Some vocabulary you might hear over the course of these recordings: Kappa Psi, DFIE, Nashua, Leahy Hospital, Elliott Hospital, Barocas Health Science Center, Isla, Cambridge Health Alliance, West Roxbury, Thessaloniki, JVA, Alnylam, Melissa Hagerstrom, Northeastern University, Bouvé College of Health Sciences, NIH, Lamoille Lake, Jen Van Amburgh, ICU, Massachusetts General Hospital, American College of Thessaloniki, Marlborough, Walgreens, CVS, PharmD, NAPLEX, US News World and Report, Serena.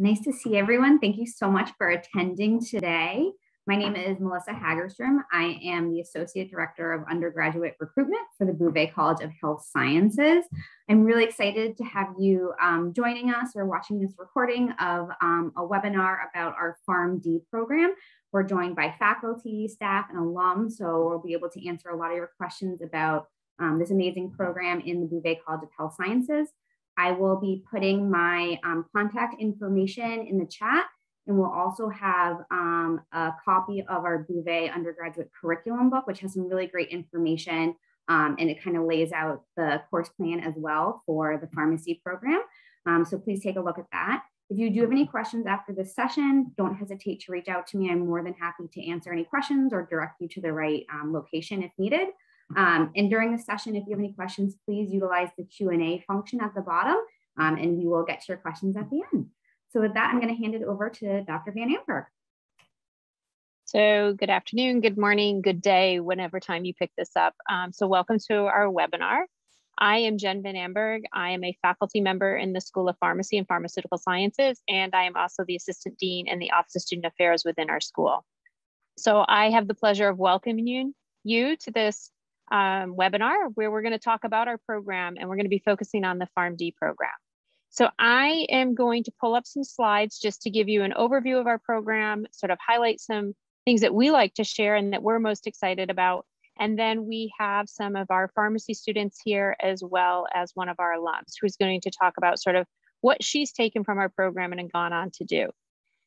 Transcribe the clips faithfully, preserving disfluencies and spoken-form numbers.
Nice to see everyone. Thank you so much for attending today. My name is Melissa Hagerstrom. I am the Associate Director of Undergraduate Recruitment for the Bouvé College of Health Sciences. I'm really excited to have you um, joining us or watching this recording of um, a webinar about our PharmD program. We're joined by faculty, staff, and alum, so we'll be able to answer a lot of your questions about um, this amazing program in the Bouvé College of Health Sciences. I will be putting my um, contact information in the chat, and we'll also have um, a copy of our Bouvé undergraduate curriculum book, which has some really great information, um, and it kind of lays out the course plan as well for the pharmacy program. Um, so please take a look at that. If you do have any questions after this session, don't hesitate to reach out to me. I'm more than happy to answer any questions or direct you to the right um, location if needed. Um, and during the session, if you have any questions, please utilize the Q and A function at the bottom, um, and we will get to your questions at the end. So with that, I'm going to hand it over to Doctor Van Amburgh. So good afternoon, good morning, good day, whenever time you pick this up. Um, so welcome to our webinar. I am Jen Van Amburgh. I am a faculty member in the School of Pharmacy and Pharmaceutical Sciences, and I am also the Assistant Dean in the Office of Student Affairs within our school. So I have the pleasure of welcoming you, you to this Um, webinar where we're going to talk about our program, and we're going to be focusing on the PharmD program. So I am going to pull up some slides just to give you an overview of our program, sort of highlight some things that we like to share and that we're most excited about. And then we have some of our pharmacy students here, as well as one of our alums who's going to talk about sort of what she's taken from our program and gone on to do.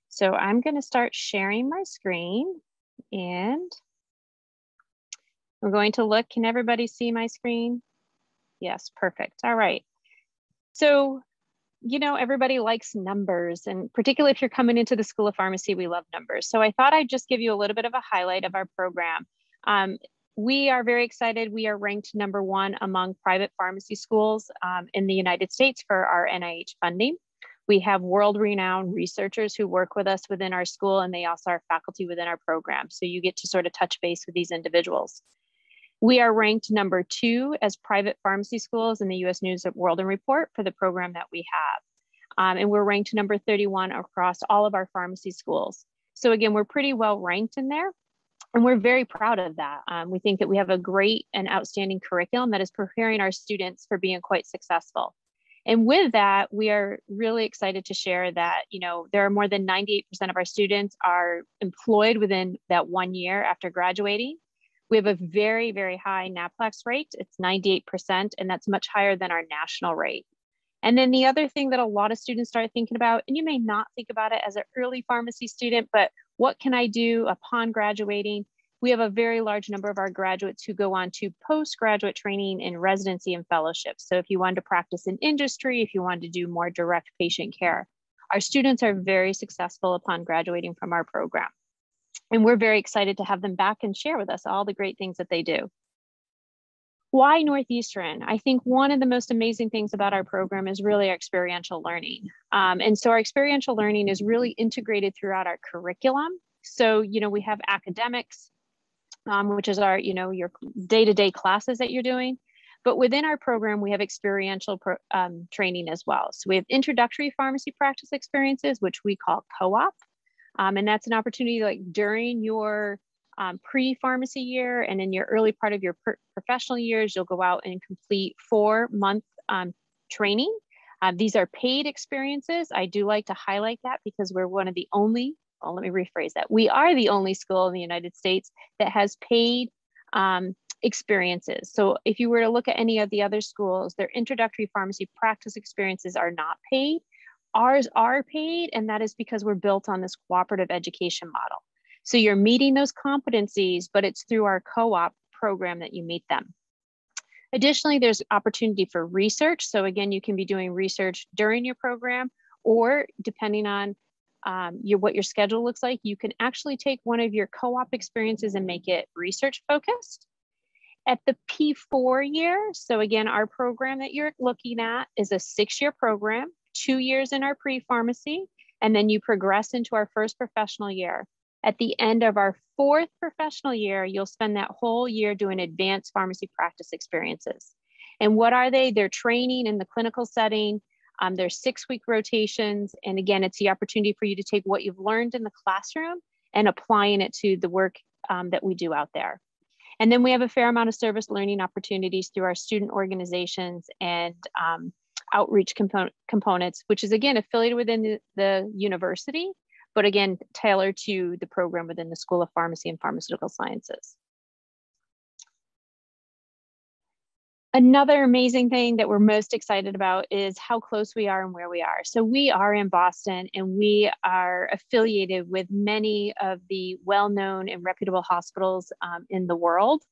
So I'm going to start sharing my screen, and we're going to look, can everybody see my screen? Yes, perfect, all right. So, you know, everybody likes numbers, and particularly if you're coming into the School of Pharmacy, we love numbers. So I thought I'd just give you a little bit of a highlight of our program. Um, we are very excited. We are ranked number one among private pharmacy schools um, in the United States for our N I H funding. We have world-renowned researchers who work with us within our school, and they also are faculty within our program. So you get to sort of touch base with these individuals. We are ranked number two as private pharmacy schools in the U S News World and Report for the program that we have. Um, and we're ranked number thirty-one across all of our pharmacy schools. So again, we're pretty well ranked in there, and we're very proud of that. Um, we think that we have a great and outstanding curriculum that is preparing our students for being quite successful. And with that, we are really excited to share that, you know, there are more than ninety-eight percent of our students are employed within that one year after graduating. We have a very, very high NAPLEX rate. It's ninety-eight percent, and that's much higher than our national rate. And then the other thing that a lot of students start thinking about, and you may not think about it as an early pharmacy student, but what can I do upon graduating? We have a very large number of our graduates who go on to postgraduate training in residency and fellowships. So if you wanted to practice in industry, if you wanted to do more direct patient care, our students are very successful upon graduating from our program. And we're very excited to have them back and share with us all the great things that they do. Why Northeastern? I think one of the most amazing things about our program is really our experiential learning. Um, and so our experiential learning is really integrated throughout our curriculum. So, you know, we have academics, um, which is our, you know, your day-to-day classes that you're doing. But within our program, we have experiential pro um, training as well. So we have introductory pharmacy practice experiences, which we call co-op. Um, and that's an opportunity like during your um, pre-pharmacy year and in your early part of your professional years, you'll go out and complete four month um, training. Uh, these are paid experiences. I do like to highlight that because we're one of the only, well, let me rephrase that. We are the only school in the United States that has paid um, experiences. So if you were to look at any of the other schools, their introductory pharmacy practice experiences are not paid. Ours are paid, and that is because we're built on this cooperative education model. So you're meeting those competencies, but it's through our co-op program that you meet them. Additionally, there's opportunity for research. So again, you can be doing research during your program, or depending on um, your, what your schedule looks like, you can actually take one of your co-op experiences and make it research focused. At the P four year, so again, our program that you're looking at is a six-year program. Two years in our pre-pharmacy, and then you progress into our first professional year. At the end of our fourth professional year, you'll spend that whole year doing advanced pharmacy practice experiences. And what are they? They're training in the clinical setting, Um, there's six week rotations. And again, it's the opportunity for you to take what you've learned in the classroom and applying it to the work um, that we do out there. And then we have a fair amount of service learning opportunities through our student organizations and um, outreach component, components, which is again, affiliated within the, the university, but again, tailored to the program within the School of Pharmacy and Pharmaceutical Sciences. Another amazing thing that we're most excited about is how close we are and where we are. So we are in Boston and we are affiliated with many of the well-known and reputable hospitals um, in the world.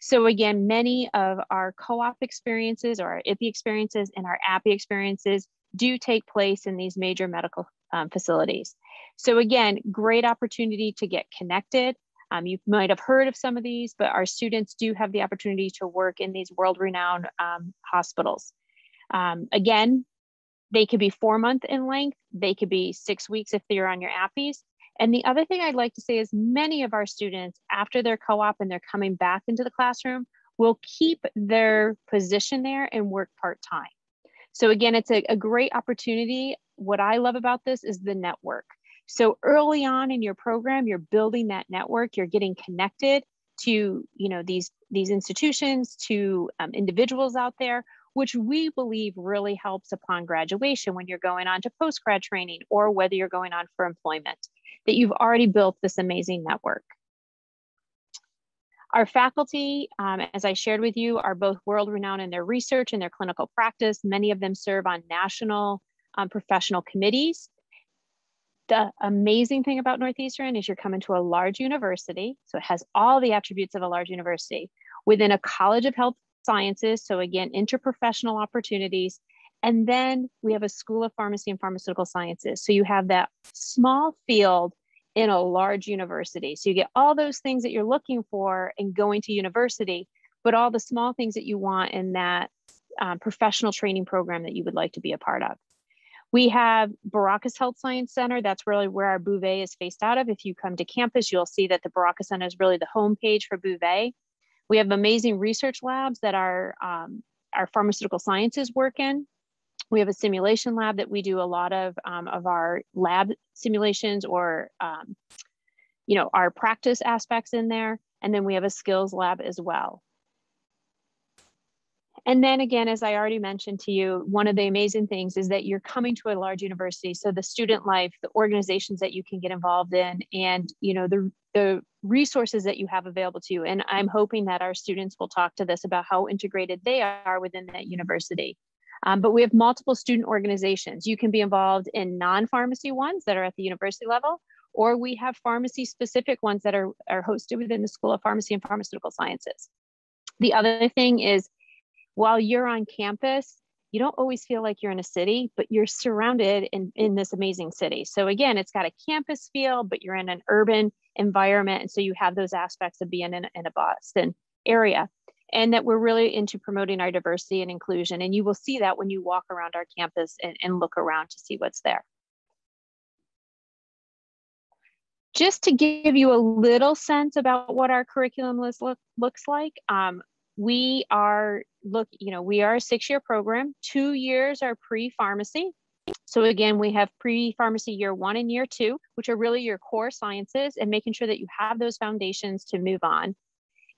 So again, many of our co-op experiences or our I P P E experiences and our A P P E experiences do take place in these major medical um, facilities. So again, great opportunity to get connected. Um, you might have heard of some of these, but our students do have the opportunity to work in these world-renowned um, hospitals. Um, again, they could be four months in length. They could be six weeks if they're on your A P P Es. And the other thing I'd like to say is many of our students, after their co-op and they're coming back into the classroom, will keep their position there and work part-time. So again, it's a, a great opportunity. What I love about this is the network. So early on in your program, you're building that network, you're getting connected to, you know, these, these institutions, to um, individuals out there, which we believe really helps upon graduation when you're going on to post-grad training or whether you're going on for employment, that you've already built this amazing network. Our faculty, um, as I shared with you, are both world-renowned in their research and their clinical practice. Many of them serve on national um, professional committees. The amazing thing about Northeastern is you're coming to a large university, so it has all the attributes of a large university within a College of Health Sciences, so again, interprofessional opportunities, and then we have a School of Pharmacy and Pharmaceutical Sciences, so you have that small field in a large university, so you get all those things that you're looking for in going to university, but all the small things that you want in that um, professional training program that you would like to be a part of. We have Barocas Health Science Center. That's really where our Bouvé is faced out of. If you come to campus, you'll see that the Barocas Center is really the homepage for Bouvé. We have amazing research labs that our, um, our pharmaceutical sciences work in. We have a simulation lab that we do a lot of, um, of our lab simulations or um, you know, our practice aspects in there. And then we have a skills lab as well. And then again, as I already mentioned to you, one of the amazing things is that you're coming to a large university. So the student life, the organizations that you can get involved in, and you know the, the resources that you have available to you. And I'm hoping that our students will talk to this about how integrated they are within that university. Um, but we have multiple student organizations. You can be involved in non-pharmacy ones that are at the university level, or we have pharmacy-specific ones that are, are hosted within the School of Pharmacy and Pharmaceutical Sciences. The other thing is, while you're on campus, you don't always feel like you're in a city, but you're surrounded in, in this amazing city. So again, it's got a campus feel, but you're in an urban environment. And so you have those aspects of being in, in a Boston area, and that we're really into promoting our diversity and inclusion. And you will see that when you walk around our campus and, and look around to see what's there. Just to give you a little sense about what our curriculum list look, looks like, um, We are, look, you know, we are a six-year program. Two years are pre-pharmacy. So again, we have pre-pharmacy year one and year two, which are really your core sciences and making sure that you have those foundations to move on.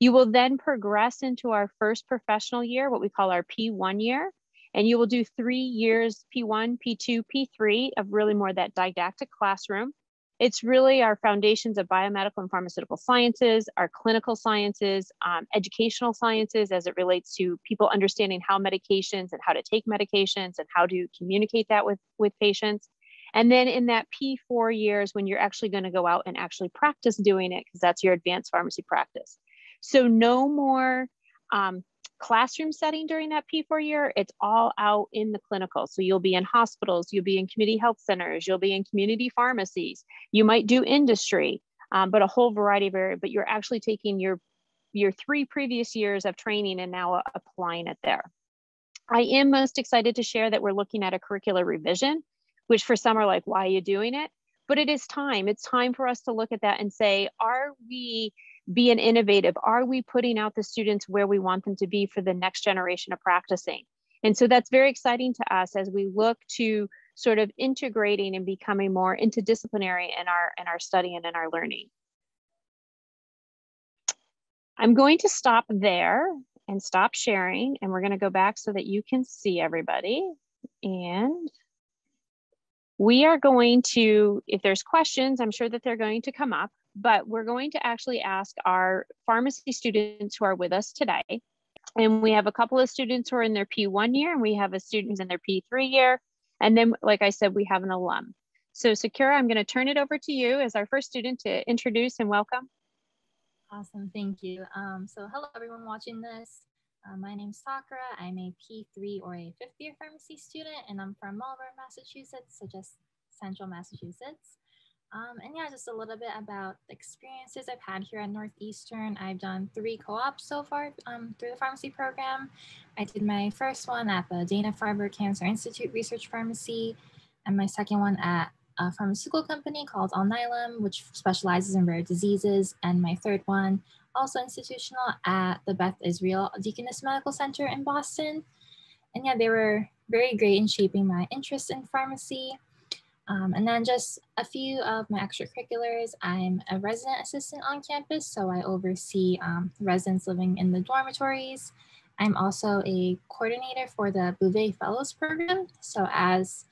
You will then progress into our first professional year, what we call our P one year. And you will do three years, P one, P two, P three of really more that didactic classroom. It's really our foundations of biomedical and pharmaceutical sciences, our clinical sciences, um, educational sciences as it relates to people understanding how medications and how to take medications and how to communicate that with, with patients. And then in that P four years when you're actually going to go out and actually practice doing it, because that's your advanced pharmacy practice. So no more um, classroom setting during that P four year, it's all out in the clinical. So you'll be in hospitals, you'll be in community health centers, you'll be in community pharmacies, you might do industry, um, but a whole variety of areas, but you're actually taking your, your three previous years of training and now applying it there. I am most excited to share that we're looking at a curricular revision, which for some are like, why are you doing it? But it is time. It's time for us to look at that and say, are we being innovative? Are we putting out the students where we want them to be for the next generation of practicing? And so that's very exciting to us as we look to sort of integrating and becoming more interdisciplinary in our, in our study and in our learning. I'm going to stop there and stop sharing, and we're going to go back so that you can see everybody. And we are going to, if there's questions, I'm sure that they're going to come up, but we're going to actually ask our pharmacy students who are with us today. And we have a couple of students who are in their P one year, and we have a student who's in their P three year. And then, like I said, we have an alum. So Sakura, I'm going to turn it over to you as our first student to introduce and welcome. Awesome, thank you. Um, so hello everyone watching this. Uh, my name's Sakura. I'm a P three or a fifth year pharmacy student, and I'm from Marlborough, Massachusetts, so just central Massachusetts. Um, and yeah, just a little bit about the experiences I've had here at Northeastern. I've done three co-ops so far um, through the pharmacy program. I did my first one at the Dana-Farber Cancer Institute Research Pharmacy, and my second one at a pharmaceutical company called Alnylam, which specializes in rare diseases, and my third one, also institutional, at the Beth Israel Deaconess Medical Center in Boston. And yeah, they were very great in shaping my interest in pharmacy. Um, and then just a few of my extracurriculars. I'm a resident assistant on campus, so I oversee um, residents living in the dormitories. I'm also a coordinator for the Bouvé Fellows program. So as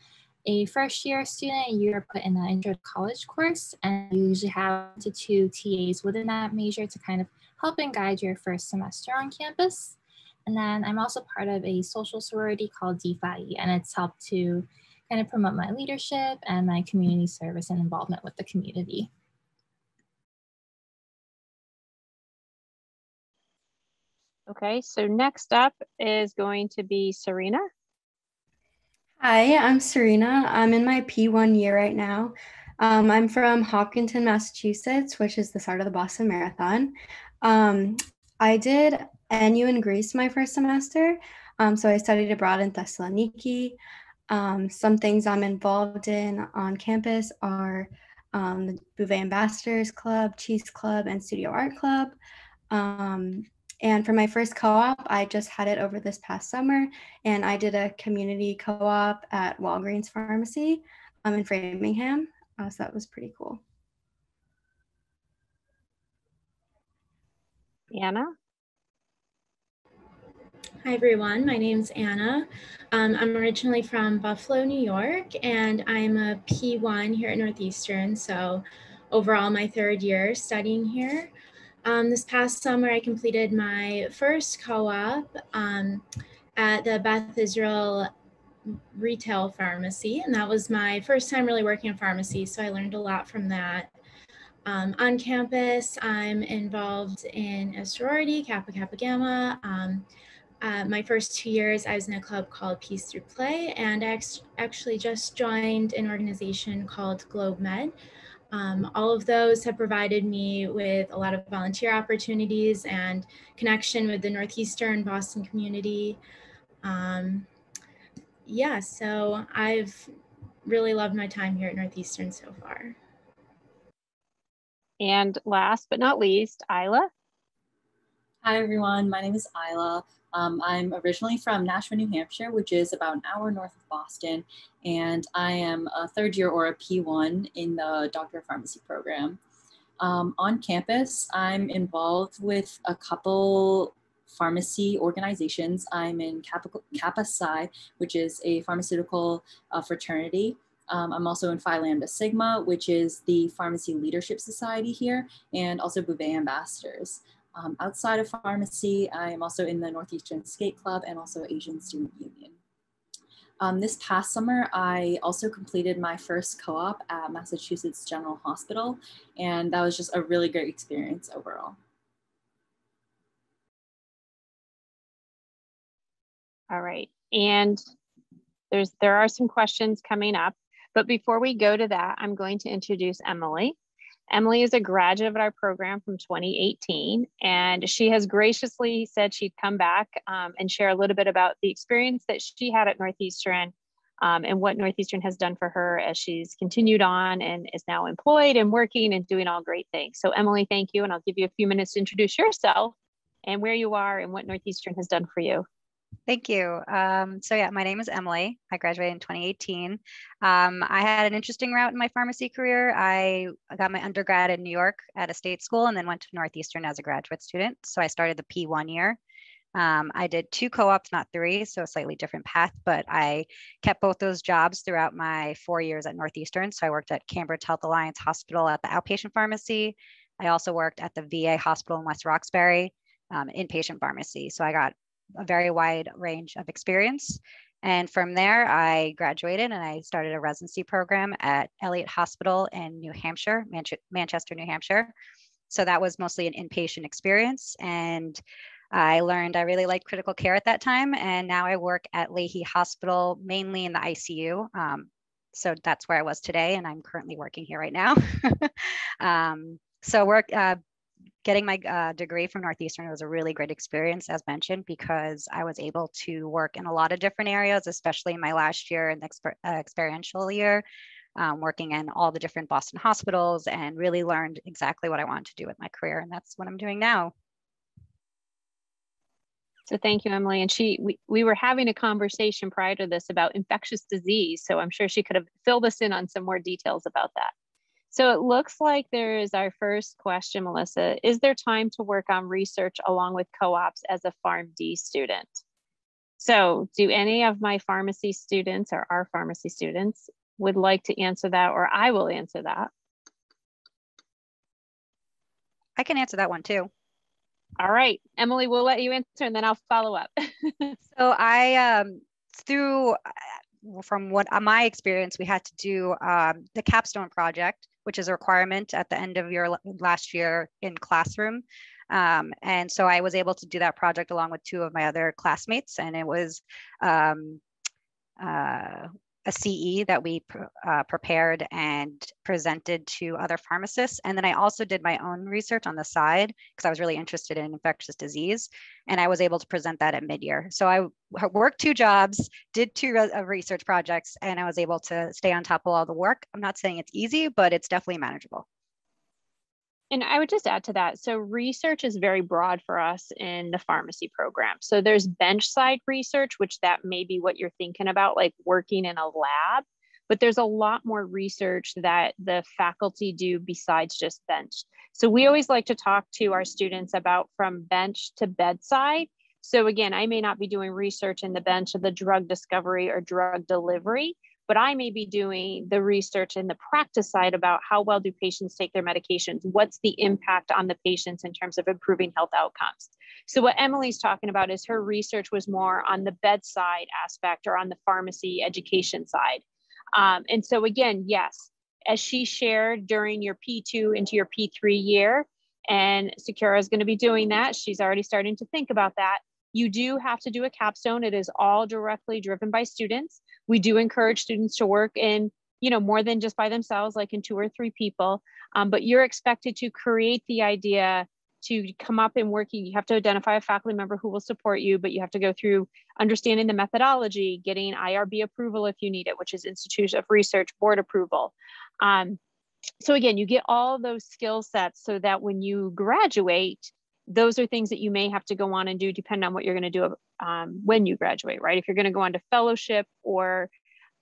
a first year student, you're put in an intro to college course, and you usually have one to two T As within that major to kind of help and guide your first semester on campus. And then I'm also part of a social sorority called D F I E, and it's helped to kind of promote my leadership and my community service and involvement with the community. Okay, so next up is going to be Serena. Hi, I'm Serena. I'm in my P one year right now. Um, I'm from Hopkinton, Massachusetts, which is the start of the Boston Marathon. Um, I did N U in Greece my first semester, um, so I studied abroad in Thessaloniki. Um, some things I'm involved in on campus are um, the Bouvet Ambassadors Club, Cheese Club, and Studio Art Club. Um, and for my first co-op, I just had it over this past summer, and I did a community co-op at Walgreens Pharmacy um, in Framingham, uh, so that was pretty cool. Anna? Hi everyone, my name's Anna. Um, I'm originally from Buffalo, New York, and I'm a P one here at Northeastern, so overall my third year studying here. Um, this past summer I completed my first co-op um, at the Beth Israel Retail Pharmacy, and that was my first time really working in pharmacy, so I learned a lot from that. Um, on campus, I'm involved in a sorority, Kappa Kappa Gamma. Um, Uh, my first two years, I was in a club called Peace Through Play, and I ex actually just joined an organization called Globe Med. Um, all of those have provided me with a lot of volunteer opportunities and connection with the Northeastern Boston community. Um, yeah, so I've really loved my time here at Northeastern so far. And last but not least, Isla. Hi everyone, my name is Isla. Um, I'm originally from Nashua, New Hampshire, which is about an hour north of Boston, and I am a third year or a P one in the Doctor of Pharmacy program. Um, on campus, I'm involved with a couple pharmacy organizations. I'm in Kappa, Kappa Psi, which is a pharmaceutical uh, fraternity. Um, I'm also in Phi Lambda Sigma, which is the Pharmacy Leadership Society here, and also Bouvet Ambassadors. Um, outside of pharmacy, I am also in the Northeastern Skate Club and also Asian Student Union. Um, this past summer, I also completed my first co-op at Massachusetts General Hospital, and that was just a really great experience overall. All right, and there's, there are some questions coming up, but before we go to that, I'm going to introduce Emily. Emily is a graduate of our program from twenty eighteen, and she has graciously said she'd come back um, and share a little bit about the experience that she had at Northeastern um, and what Northeastern has done for her as she's continued on and is now employed and working and doing all great things. So Emily, thank you, and I'll give you a few minutes to introduce yourself and where you are and what Northeastern has done for you. Thank you. Um, so yeah, my name is Emily. I graduated in twenty eighteen. Um, I had an interesting route in my pharmacy career. I got my undergrad in New York at a state school and then went to Northeastern as a graduate student. So I started the P one year. Um, I did two co-ops, not three, so a slightly different path, but I kept both those jobs throughout my four years at Northeastern. So I worked at Cambridge Health Alliance Hospital at the outpatient pharmacy. I also worked at the V A hospital in West Roxbury, um, inpatient pharmacy. So I got a very wide range of experience. And from there, I graduated and I started a residency program at Elliott Hospital in New Hampshire, Manche- Manchester, New Hampshire. So that was mostly an inpatient experience. And I learned I really liked critical care at that time. And now I work at Leahy Hospital, mainly in the I C U. Um, so that's where I was today. And I'm currently working here right now. um, so work. Uh, Getting my uh, degree from Northeastern was a really great experience, as mentioned, because I was able to work in a lot of different areas, especially in my last year and exper uh, experiential year, um, working in all the different Boston hospitals, and really learned exactly what I wanted to do with my career. And that's what I'm doing now. So thank you, Emily. And she, we, we were having a conversation prior to this about infectious disease. So I'm sure she could have filled us in on some more details about that. So it looks like there is our first question, Melissa. Is there time to work on research along with co-ops as a PharmD student? So do any of my pharmacy students or our pharmacy students would like to answer that, or I will answer that? I can answer that one too. All right, Emily, we'll let you answer and then I'll follow up. So I, um, through, from what my experience, we had to do um, the capstone project, which is a requirement at the end of your last year in classroom. Um, and so I was able to do that project along with two of my other classmates. And it was um, uh, a C E that we pr uh, prepared and presented to other pharmacists. And then I also did my own research on the side because I was really interested in infectious disease. And I was able to present that at mid-year. So I worked two jobs, did two re research projects, and I was able to stay on top of all the work. I'm not saying it's easy, but it's definitely manageable. And I would just add to that. So research is very broad for us in the pharmacy program. So there's bench side research, which that may be what you're thinking about, like working in a lab, but there's a lot more research that the faculty do besides just bench. So we always like to talk to our students about from bench to bedside. So again, I may not be doing research in the bench of the drug discovery or drug delivery, but I may be doing the research in the practice side about how well do patients take their medications? What's the impact on the patients in terms of improving health outcomes? So what Emily's talking about is her research was more on the bedside aspect or on the pharmacy education side. Um, and so again, yes, as she shared during your P two into your P three year, and Sakura is going to be doing that. She's already starting to think about that. You do have to do a capstone. It is all directly driven by students. We do encourage students to work in, you know, more than just by themselves, like in two or three people, um, but you're expected to create the idea, to come up and working. You have to identify a faculty member who will support you, but you have to go through understanding the methodology, getting I R B approval if you need it, which is Institute of Research Board approval. Um, so again, you get all those skill sets so that when you graduate, those are things that you may have to go on and do depending on what you're going to do um, when you graduate, right? If you're going to go on to fellowship or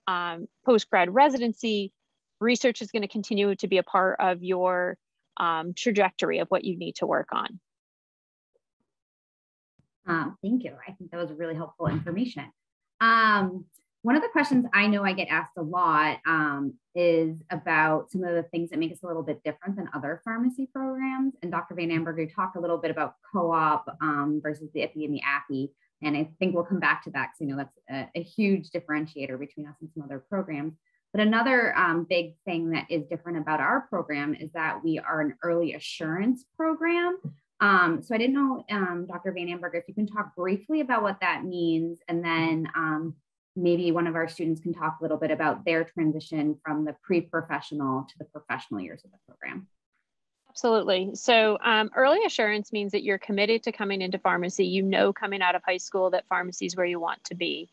um, post-grad residency, research is going to continue to be a part of your um, trajectory of what you need to work on. Uh, thank you. I think that was really helpful information. Um, one of the questions I know I get asked a lot um, is about some of the things that make us a little bit different than other pharmacy programs. And Doctor Van Amburgh, you talked a little bit about co-op um, versus the I P P E and the A P P E. And I think we'll come back to that because you know that's a, a huge differentiator between us and some other programs. But another um, big thing that is different about our program is that we are an early assurance program. Um, so I didn't know, um, Doctor Van Amburgh, if you can talk briefly about what that means, and then um, maybe one of our students can talk a little bit about their transition from the pre-professional to the professional years of the program. Absolutely. So um, early assurance means that you're committed to coming into pharmacy. You know, coming out of high school that pharmacy is where you want to be.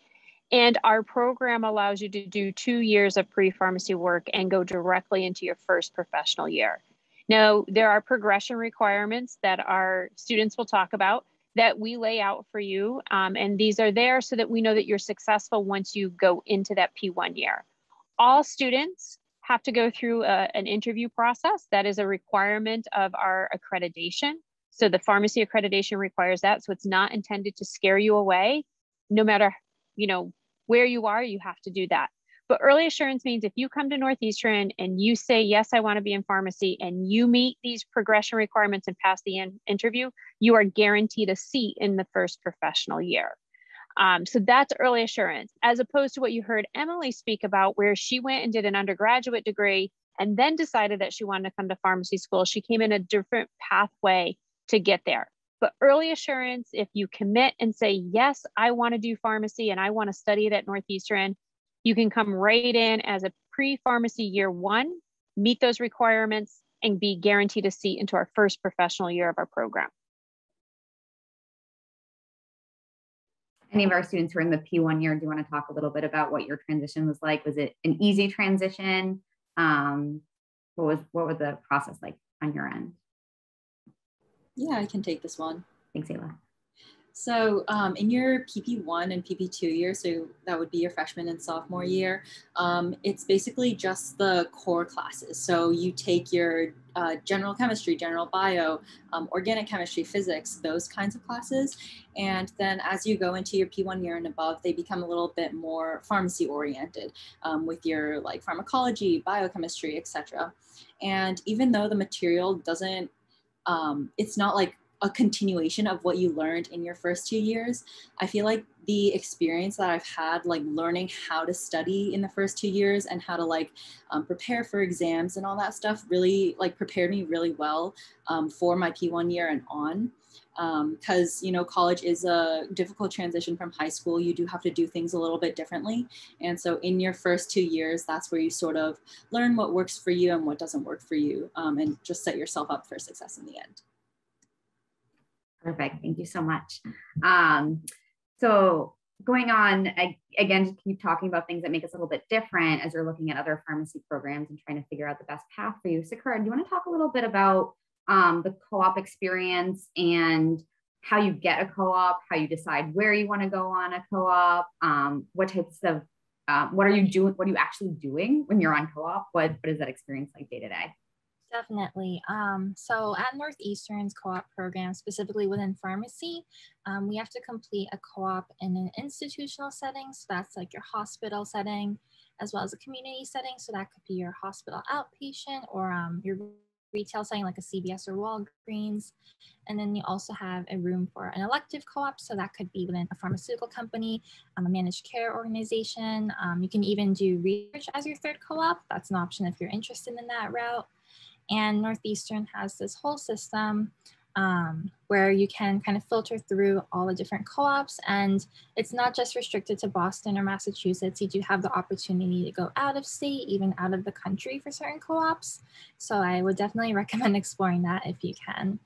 And our program allows you to do two years of pre-pharmacy work and go directly into your first professional year. Now, there are progression requirements that our students will talk about. that we lay out for you. Um, and these are there so that we know that you're successful once you go into that P one year. All students have to go through a, an interview process. That is a requirement of our accreditation. So the pharmacy accreditation requires that. So it's not intended to scare you away. No matter, you know, where you are, you have to do that. But early assurance means if you come to Northeastern and you say, yes, I want to be in pharmacy, and you meet these progression requirements and pass the in interview, you are guaranteed a seat in the first professional year. Um, so that's early assurance, as opposed to what you heard Emily speak about, where she went and did an undergraduate degree and then decided that she wanted to come to pharmacy school. She came in a different pathway to get there. But early assurance, if you commit and say, yes, I want to do pharmacy and I want to study it at Northeastern, you can come right in as a pre-pharmacy year one, meet those requirements, and be guaranteed a seat into our first professional year of our program. Any of our students who are in the P one year, do you want to talk a little bit about what your transition was like? Was it an easy transition? Um, what was what was the process like on your end? Yeah, I can take this one. Thanks, Isla. So um, in your P P one and P P two year, so that would be your freshman and sophomore year, um, it's basically just the core classes. So you take your uh, general chemistry, general bio, um, organic chemistry, physics, those kinds of classes. And then as you go into your P one year and above, they become a little bit more pharmacy oriented um, with your like pharmacology, biochemistry, et cetera. And even though the material doesn't, um, it's not like a continuation of what you learned in your first two years. I feel like the experience that I've had, like learning how to study in the first two years and how to like um, prepare for exams and all that stuff really like prepared me really well um, for my P one year and on. Because, um, you know, college is a difficult transition from high school. You do have to do things a little bit differently. And so in your first two years, that's where you sort of learn what works for you and what doesn't work for you um, and just set yourself up for success in the end. Perfect. Thank you so much. Um, so going on, I, again, just keep talking about things that make us a little bit different as you're looking at other pharmacy programs and trying to figure out the best path for you. Sakura, do you want to talk a little bit about um, the co-op experience and how you get a co-op, how you decide where you want to go on a co-op, um, what types of, uh, what are you doing, what are you actually doing when you're on co-op? What, what is that experience like day to day? Definitely. Um, so at Northeastern's co-op program, specifically within pharmacy, um, we have to complete a co-op in an institutional setting. So that's like your hospital setting, as well as a community setting. So that could be your hospital outpatient or um, your retail setting like a C V S or Walgreens. And then you also have a room for an elective co-op. So that could be within a pharmaceutical company, um, a managed care organization. Um, you can even do research as your third co-op. That's an option if you're interested in that route. And Northeastern has this whole system um, where you can kind of filter through all the different co-ops, and it's not just restricted to Boston or Massachusetts. You do have the opportunity to go out of state, even out of the country for certain co-ops. So I would definitely recommend exploring that if you can.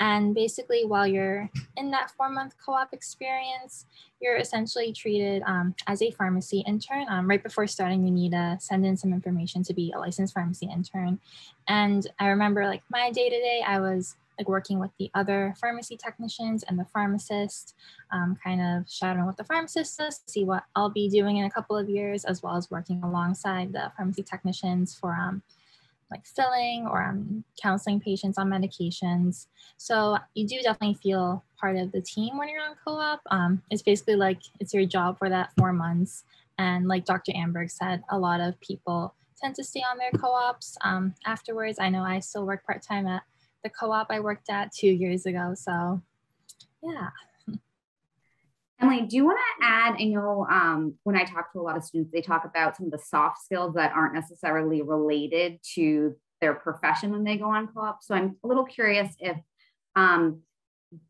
And basically while you're in that four month co-op experience, you're essentially treated um, as a pharmacy intern. Um, right before starting, you need to send in some information to be a licensed pharmacy intern. And I remember like my day to day, I was like working with the other pharmacy technicians and the pharmacist, um, kind of shadowing with the pharmacist to see what I'll be doing in a couple of years, as well as working alongside the pharmacy technicians for um, like filling or um, counseling patients on medications. So you do definitely feel part of the team when you're on co-op. Um, it's basically like, it's your job for that four months. And like Doctor Amburgh said, a lot of people tend to stay on their co-ops um, afterwards. I know I still work part-time at the co-op I worked at two years ago, so yeah. Emily, do you want to add, I know um, when I talk to a lot of students, they talk about some of the soft skills that aren't necessarily related to their profession when they go on co-op. So I'm a little curious if um,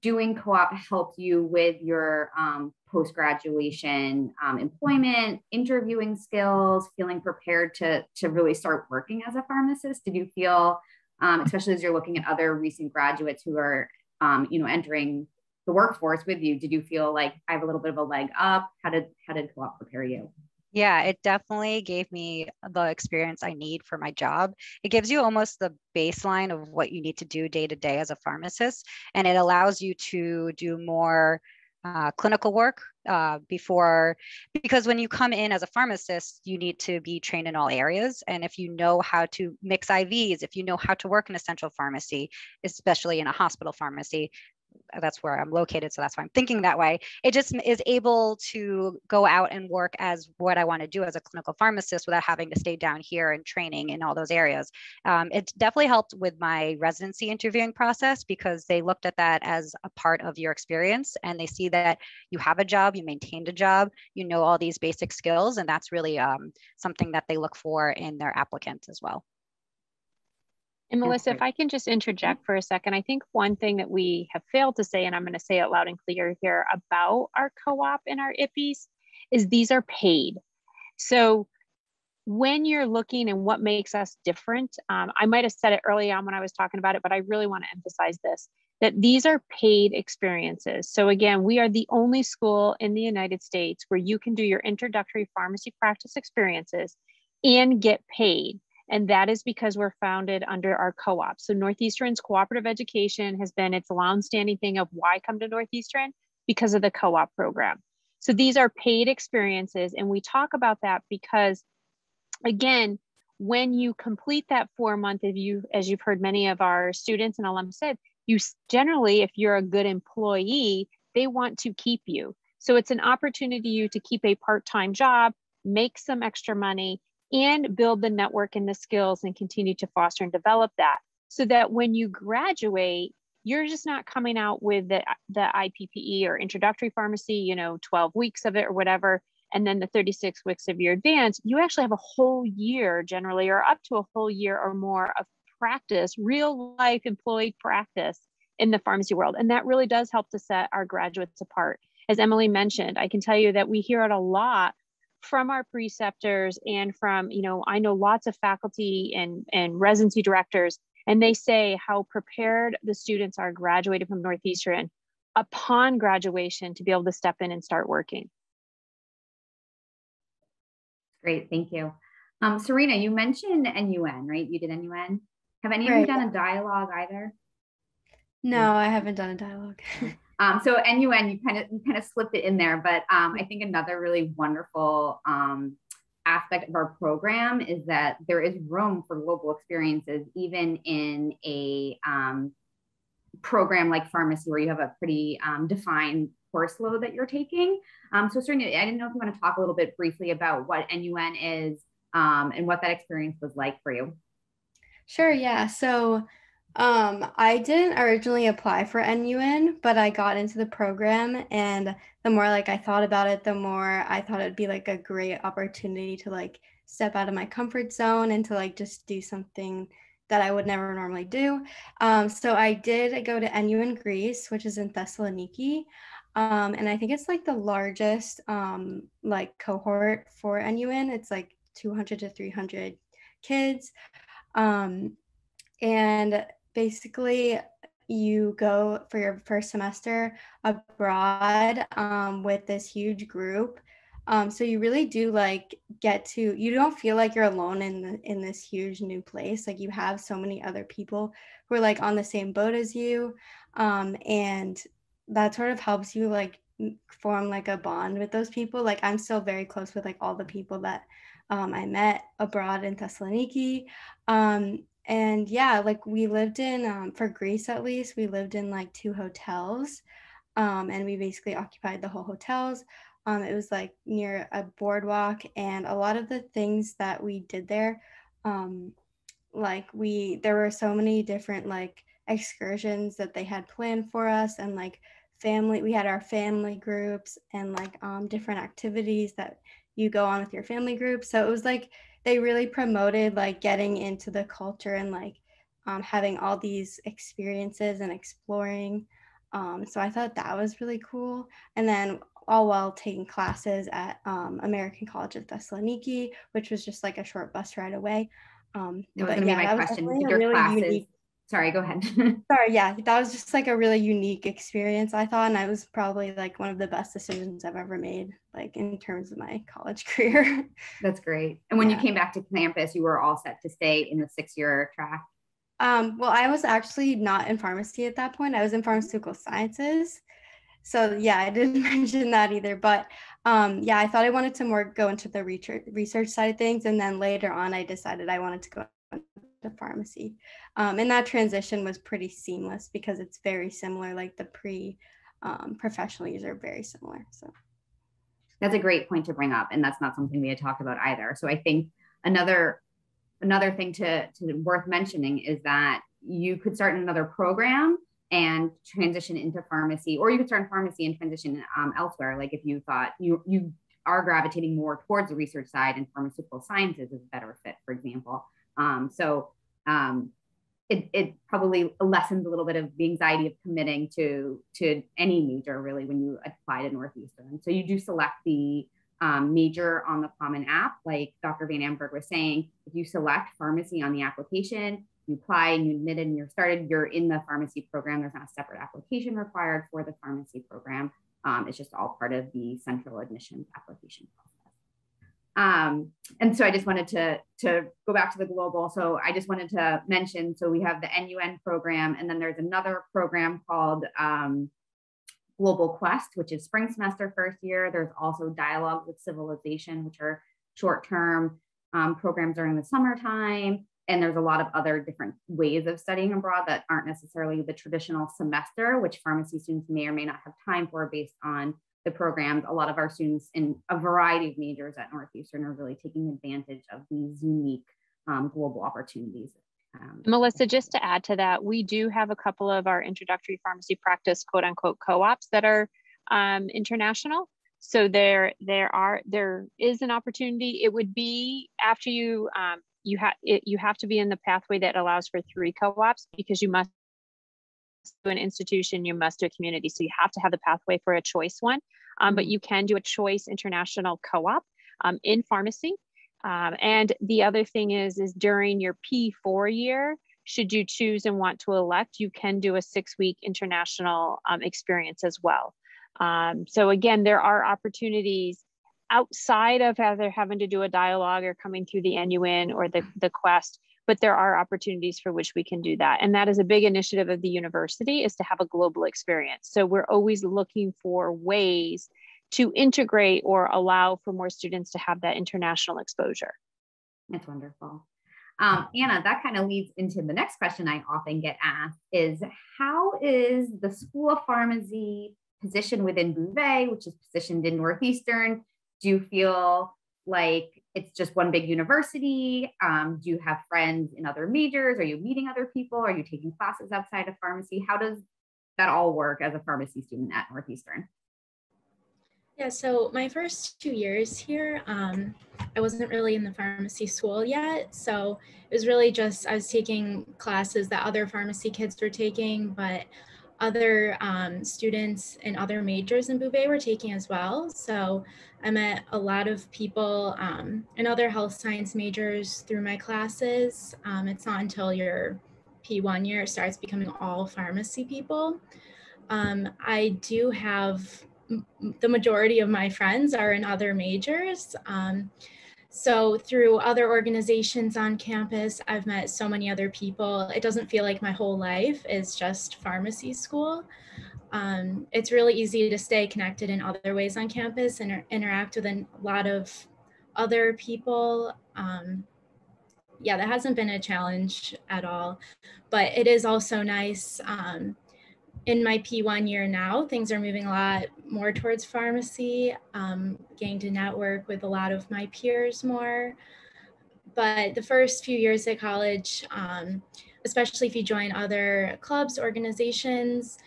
doing co-op helped you with your um, post-graduation um, employment, interviewing skills, feeling prepared to, to really start working as a pharmacist. Did you feel, um, especially as you're looking at other recent graduates who are um, you know, entering the workforce with you, did you feel like I have a little bit of a leg up? How did, how did co-op prepare you? Yeah, it definitely gave me the experience I need for my job. It gives you almost the baseline of what you need to do day to day as a pharmacist, and it allows you to do more uh, clinical work uh, before, because when you come in as a pharmacist, you need to be trained in all areas. And if you know how to mix I Vs, if you know how to work in a central pharmacy, especially in a hospital pharmacy, that's where I'm located, so that's why I'm thinking that way. It just is able to go out and work as what I want to do as a clinical pharmacist without having to stay down here and training in all those areas. Um, it definitely helped with my residency interviewing process, because they looked at that as a part of your experience, and they see that you have a job, you maintained a job, you know all these basic skills, and that's really um, something that they look for in their applicants as well. And Melissa, if I can just interject for a second, I think one thing that we have failed to say, and I'm going to say it loud and clear here about our co-op and our I P Ps, is these are paid. So when you're looking and what makes us different, um, I might have said it early on when I was talking about it, but I really want to emphasize this, that these are paid experiences. So again, we are the only school in the United States where you can do your introductory pharmacy practice experiences and get paid. And that is because we're founded under our co-op. So Northeastern's cooperative education has been its longstanding thing of why come to Northeastern? Because of the co-op program. So these are paid experiences. And we talk about that because, again, when you complete that four month, if you, as you've heard many of our students and alums said, you generally, if you're a good employee, they want to keep you. So it's an opportunity you to keep a part-time job, make some extra money, and build the network and the skills and continue to foster and develop that, so that when you graduate, you're just not coming out with the, the I P P E or introductory pharmacy, you know, twelve weeks of it or whatever, and then the thirty-six weeks of your advance. You actually have a whole year generally, or up to a whole year or more of practice, real life employed practice in the pharmacy world. And that really does help to set our graduates apart. As Emily mentioned, I can tell you that we hear it a lot from our preceptors and from, you know, I know lots of faculty and, and residency directors, and they say how prepared the students are graduated from Northeastern upon graduation to be able to step in and start working. Great, thank you. Um, Serena, you mentioned N U N, right? You did N U N. Have any right. of you done a dialogue either? No, I haven't done a dialogue. Um, so N U N, you kind of you kind of slipped it in there, but um, I think another really wonderful um, aspect of our program is that there is room for global experiences, even in a um, program like pharmacy, where you have a pretty um, defined course load that you're taking. Um, so Serena, I didn't know if you want to talk a little bit briefly about what N U N is um, and what that experience was like for you. Sure. Yeah. So. Um, I didn't originally apply for N U N, but I got into the program, and the more like I thought about it, the more I thought it'd be like a great opportunity to like step out of my comfort zone and to like just do something that I would never normally do. Um, so I did go to N U N Greece, which is in Thessaloniki. Um, and I think it's like the largest um, like cohort for N U N. It's like two hundred to three hundred kids. Um, and basically, you go for your first semester abroad um, with this huge group. Um, so you really do like get to, you don't feel like you're alone in the, in this huge new place. Like you have so many other people who are like on the same boat as you. Um, and that sort of helps you like form like a bond with those people. Like I'm still very close with like all the people that um, I met abroad in Thessaloniki. Um, And yeah, like we lived in, um, for Greece at least, we lived in like two hotels um, and we basically occupied the whole hotels. Um, it was like near a boardwalk, and a lot of the things that we did there, um, like we, there were so many different like excursions that they had planned for us, and like family, we had our family groups and like um, different activities that you go on with your family group. So it was like, they really promoted like getting into the culture and like um, having all these experiences and exploring. Um, so I thought that was really cool. And then all while taking classes at um, American College of Thessaloniki, which was just like a short bus ride away. Um, it was but, gonna yeah, be my question. Did your really classes unique... sorry, go ahead. Sorry, yeah, that was just like a really unique experience, I thought, and I was probably like one of the best decisions I've ever made, like in terms of my college career. That's great. And when yeah. you came back to campus, you were all set to stay in the six-year track? Um, well, I was actually not in pharmacy at that point. I was in pharmaceutical sciences. So yeah, I didn't mention that either, but um, yeah, I thought I wanted to more go into the research, research side of things. And then later on, I decided I wanted to go to pharmacy. Um, and that transition was pretty seamless because it's very similar, like the pre um, professional years are very similar. So that's a great point to bring up. And that's not something we had talked about either. So I think another another thing to, to worth mentioning is that you could start in another program and transition into pharmacy, or you could start in pharmacy and transition um, elsewhere. Like if you thought you you are gravitating more towards the research side and pharmaceutical sciences is a better fit, for example. Um, so um, it, it probably lessens a little bit of the anxiety of committing to, to any major really when you apply to Northeastern. So you do select the um, major on the Common App, like Doctor Van Amburgh was saying. If you select pharmacy on the application, you apply and you admitted and you're started, you're in the pharmacy program. There's not a separate application required for the pharmacy program. Um, it's just all part of the central admissions application process. Um, and so I just wanted to, to go back to the global. So I just wanted to mention, so we have the N U N program, and then there's another program called um, Global Quest, which is spring semester first year. There's also Dialogue with Civilization, which are short-term um, programs during the summertime. And there's a lot of other different ways of studying abroad that aren't necessarily the traditional semester, which pharmacy students may or may not have time for based on the programs. A lot of our students in a variety of majors at Northeastern are really taking advantage of these unique um, global opportunities. Um, Melissa, just to add to that, we do have a couple of our introductory pharmacy practice, quote unquote, co-ops that are um, international. So there, there, are, there is an opportunity. It would be after you, um, You have you have to be in the pathway that allows for three co-ops, because you must do an institution, you must do a community. So you have to have the pathway for a choice one, um, but you can do a choice international co-op um, in pharmacy. Um, and the other thing is, is during your P four year, should you choose and want to elect, you can do a six-week international um, experience as well. Um, so again, there are opportunities outside of either having to do a dialogue or coming through the N U N or the, the Quest, but there are opportunities for which we can do that. And that is a big initiative of the university, is to have a global experience. So we're always looking for ways to integrate or allow for more students to have that international exposure. That's wonderful. Um, Anna, that kind of leads into the next question I often get asked is, how is the School of Pharmacy positioned within Bouvé, which is positioned in Northeastern? Do you feel like it's just one big university? Um, do you have friends in other majors? Are you meeting other people? Are you taking classes outside of pharmacy? How does that all work as a pharmacy student at Northeastern? Yeah, so my first two years here, um, I wasn't really in the pharmacy school yet. So it was really just, I was taking classes that other pharmacy kids were taking, but other um, students and other majors in Bouvé were taking as well. So I met a lot of people um, in other health science majors through my classes. Um, it's not until your P one year it starts becoming all pharmacy people. Um, I do have, the majority of my friends are in other majors. Um, So through other organizations on campus, I've met so many other people. It doesn't feel like my whole life is just pharmacy school. Um, it's really easy to stay connected in other ways on campus and interact with a lot of other people. Um, yeah, that hasn't been a challenge at all, but it is also nice. Um, In my P one year now, things are moving a lot more towards pharmacy, um, getting to network with a lot of my peers more. But the first few years at college, um, especially if you join other clubs, organizations,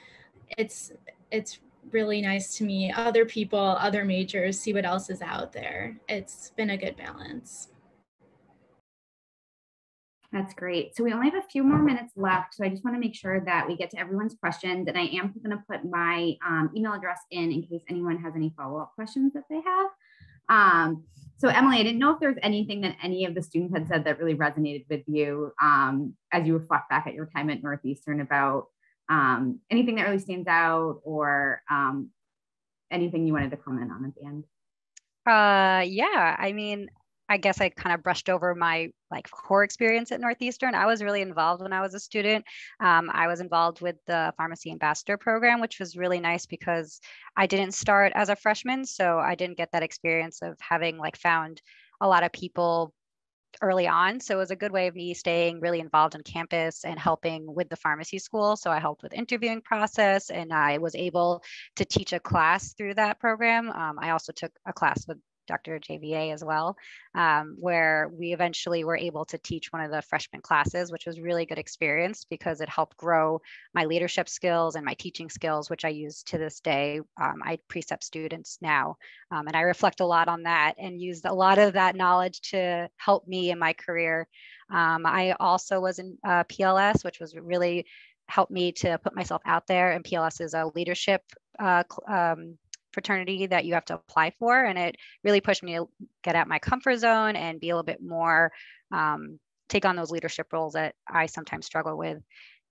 it's, it's really nice to meet other people, other majors, see what else is out there. It's been a good balance. That's great. So we only have a few more minutes left. So I just want to make sure that we get to everyone's questions. And I am going to put my um, email address in in case anyone has any follow-up questions that they have. Um, so Emily, I didn't know if there was anything that any of the students had said that really resonated with you um, as you reflect back at your time at Northeastern about um, anything that really stands out or um, anything you wanted to comment on at the end. Uh, yeah, I mean, I guess I kind of brushed over my like core experience at Northeastern. I was really involved when I was a student. Um, I was involved with the Pharmacy Ambassador Program, which was really nice because I didn't start as a freshman. So I didn't get that experience of having like found a lot of people early on. So it was a good way of me staying really involved on campus and helping with the pharmacy school. So I helped with interviewing process and I was able to teach a class through that program. Um, I also took a class with Doctor J V A as well, um, where we eventually were able to teach one of the freshman classes, which was really good experience because it helped grow my leadership skills and my teaching skills, which I use to this day. Um, I precept students now, um, and I reflect a lot on that and used a lot of that knowledge to help me in my career. Um, I also was in uh, P L S, which was really helped me to put myself out there, and P L S is a leadership uh, um, fraternity that you have to apply for. And it really pushed me to get out my comfort zone and be a little bit more, um, take on those leadership roles that I sometimes struggle with.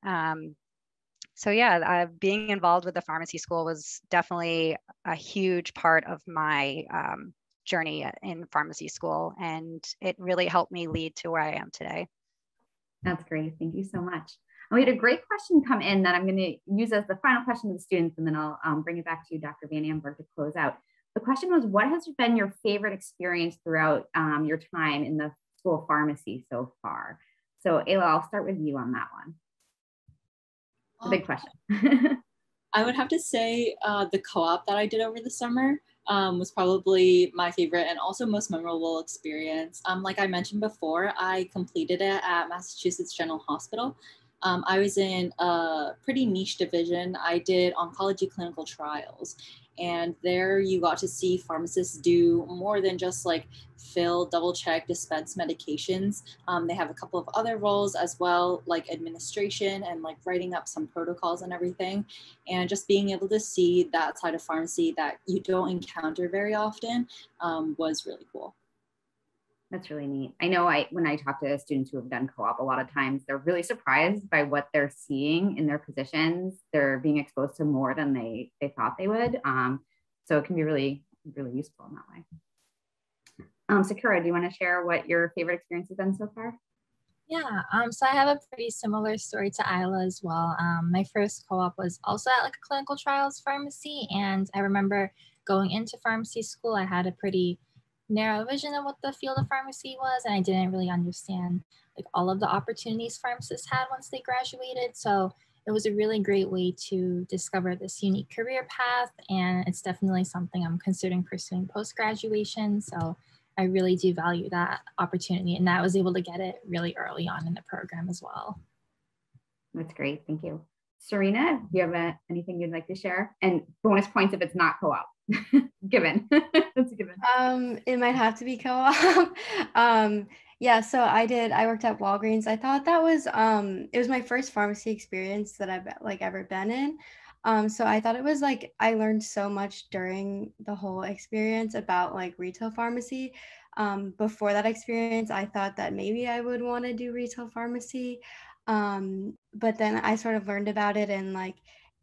Um, so yeah, I, being involved with the pharmacy school was definitely a huge part of my um, journey in pharmacy school. And it really helped me lead to where I am today. That's great. Thank you so much. We had a great question come in that I'm going to use as the final question to the students, and then I'll um, bring it back to you, Doctor Van Amburgh, to close out. The question was, what has been your favorite experience throughout um, your time in the school of pharmacy so far? So Ayla, I'll start with you on that one. It's a big question. I would have to say uh, the co-op that I did over the summer um, was probably my favorite and also most memorable experience. Um, like I mentioned before, I completed it at Massachusetts General Hospital. Um, I was in a pretty niche division. I did oncology clinical trials, and there you got to see pharmacists do more than just like fill, double check, dispense medications. Um, they have a couple of other roles as well, like administration and like writing up some protocols and everything. And just being able to see that side of pharmacy that you don't encounter very often um, was really cool. That's really neat. I know I, when I talk to students who have done co-op, a lot of times they're really surprised by what they're seeing in their positions. They're being exposed to more than they, they thought they would. Um, so it can be really, really useful in that way. Um, Sakura, do you want to share what your favorite experience has been so far? Yeah, um, so I have a pretty similar story to Isla as well. Um, my first co-op was also at like a clinical trials pharmacy. And I remember going into pharmacy school, I had a pretty narrow vision of what the field of pharmacy was, and I didn't really understand like all of the opportunities pharmacists had once they graduated. So it was a really great way to discover this unique career path, and it's definitely something I'm considering pursuing post-graduation. So I really do value that opportunity, and I was able to get it really early on in the program as well. That's great, thank you. Serena, do you have a, anything you'd like to share? And bonus points if it's not co-op. Given. That's a given. Um, it might have to be co-op. um, yeah, so I did, I worked at Walgreens. I thought that was, um, it was my first pharmacy experience that I've like ever been in. Um, so I thought it was like, I learned so much during the whole experience about like retail pharmacy. Um, before that experience, I thought that maybe I would want to do retail pharmacy. Um, but then I sort of learned about it, and like,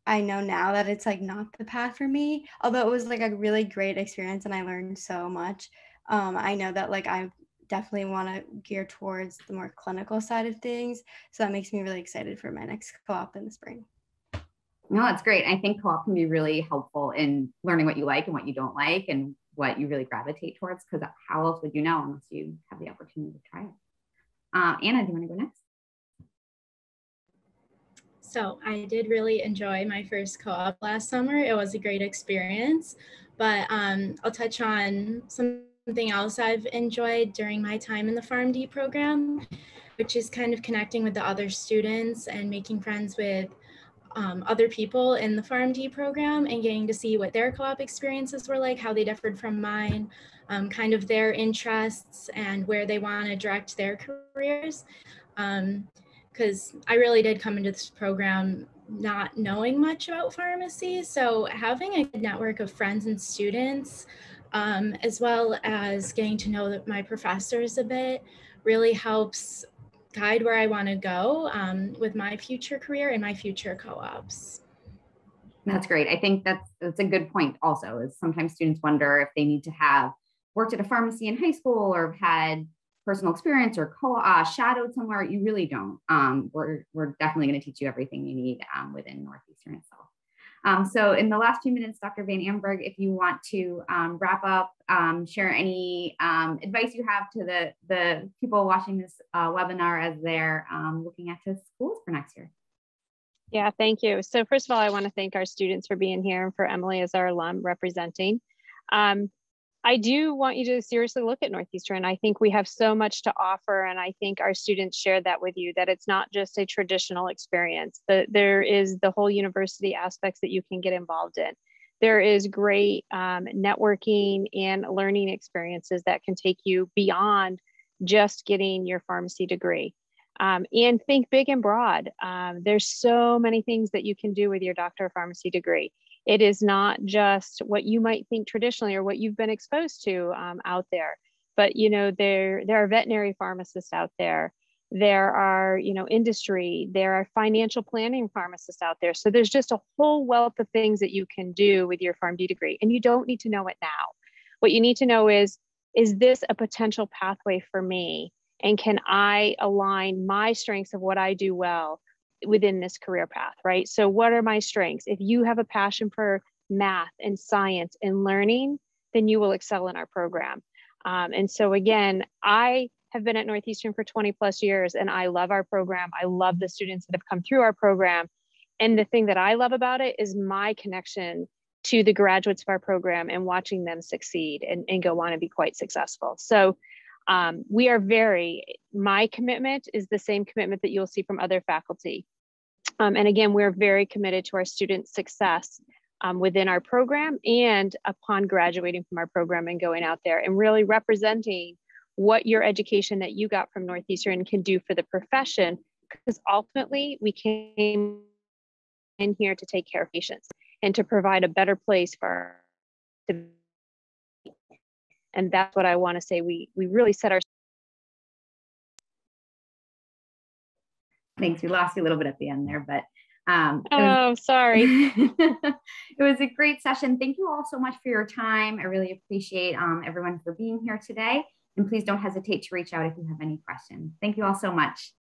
I know now that it's like not the path for me, although it was like a really great experience and I learned so much. Um, I know that like I definitely want to gear towards the more clinical side of things. So that makes me really excited for my next co-op in the spring. No, that's great. I think co-op can be really helpful in learning what you like and what you don't like and what you really gravitate towards, because how else would you know unless you have the opportunity to try it? Um, Anna, do you want to go next? So I did really enjoy my first co-op last summer. It was a great experience, but um, I'll touch on something else I've enjoyed during my time in the PharmD program, which is kind of connecting with the other students and making friends with um, other people in the PharmD program and getting to see what their co-op experiences were like, how they differed from mine, um, kind of their interests and where they want to direct their careers. Um, because I really did come into this program not knowing much about pharmacy. So having a network of friends and students um, as well as getting to know my professors a bit really helps guide where I want to go um, with my future career and my future co-ops. That's great. I think that's, that's a good point also, is sometimes students wonder if they need to have worked at a pharmacy in high school or had personal experience or co uh, shadowed somewhere. You really don't. Um, we're, we're definitely going to teach you everything you need um, within Northeastern itself. Um, so in the last few minutes, Doctor Van Amburgh, if you want to um, wrap up, um, share any um, advice you have to the, the people watching this uh, webinar as they're um, looking at the schools for next year. Yeah, thank you. So first of all, I want to thank our students for being here and for Emily as our alum representing. Um, I do want you to seriously look at Northeastern. I think we have so much to offer, and I think our students share that with you, that it's not just a traditional experience, that there is the whole university aspects that you can get involved in. There is great um, networking and learning experiences that can take you beyond just getting your pharmacy degree. Um, and think big and broad. Um, there's so many things that you can do with your doctor of pharmacy degree. It is not just what you might think traditionally or what you've been exposed to um, out there, but you know, there, there are veterinary pharmacists out there. There are, you know, industry, there are financial planning pharmacists out there. So there's just a whole wealth of things that you can do with your PharmD degree, and you don't need to know it now. What you need to know is, is this a potential pathway for me? And can I align my strengths of what I do well within this career path, right? So what are my strengths? If you have a passion for math and science and learning, then you will excel in our program. Um, and so again, I have been at Northeastern for twenty plus years, and I love our program. I love the students that have come through our program. And the thing that I love about it is my connection to the graduates of our program and watching them succeed and, and go on and be quite successful. So Um, we are very, my commitment is the same commitment that you'll see from other faculty. Um, and again, we're very committed to our students' success um, within our program and upon graduating from our program and going out there and really representing what your education that you got from Northeastern can do for the profession, because ultimately we came in here to take care of patients and to provide a better place for the And that's what I want to say. We we really set our. Thanks. We lost you a little bit at the end there, but. Um, oh, was, sorry. It was a great session. Thank you all so much for your time. I really appreciate um, everyone for being here today. And please don't hesitate to reach out if you have any questions. Thank you all so much.